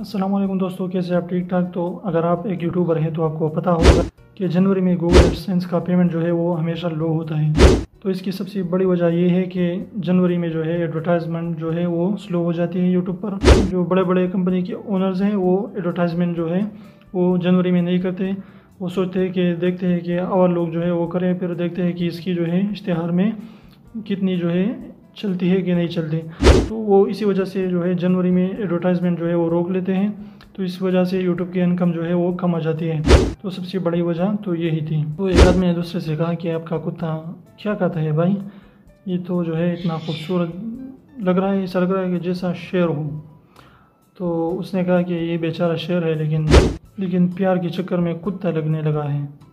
अस्सलाम वालेकुम दोस्तों, कैसे आप? ठीक ठाक। तो अगर आप एक यूट्यूबर हैं तो आपको पता होगा कि जनवरी में गूगल एडसेंस का पेमेंट जो है वो हमेशा लो होता है। तो इसकी सबसे बड़ी वजह ये है कि जनवरी में जो है एडवर्टाइजमेंट जो है वो स्लो हो जाती है। यूट्यूब पर जो बड़े बड़े कंपनी के ओनर्स हैं वो एडवर्टाइजमेंट जो है वो जनवरी में नहीं करते। वो सोचते हैं कि देखते हैं कि और लोग जो है वो करें, फिर देखते हैं कि इसकी जो है इश्तिहार में कितनी जो है चलती है कि नहीं चलती। तो वो इसी वजह से जो है जनवरी में एडवर्टाइजमेंट जो है वो रोक लेते हैं। तो इस वजह से यूट्यूब की इनकम जो है वो कम आ जाती है। तो सबसे बड़ी वजह तो यही थी। तो एक आदमी ने दूसरे से कहा कि आपका कुत्ता क्या कहता है भाई, ये तो जो है इतना खूबसूरत लग रहा है, ऐसा लग रहा है कि जैसा शेर हो। तो उसने कहा कि ये बेचारा शेर है लेकिन प्यार के चक्कर में कुत्ता लगने लगा है।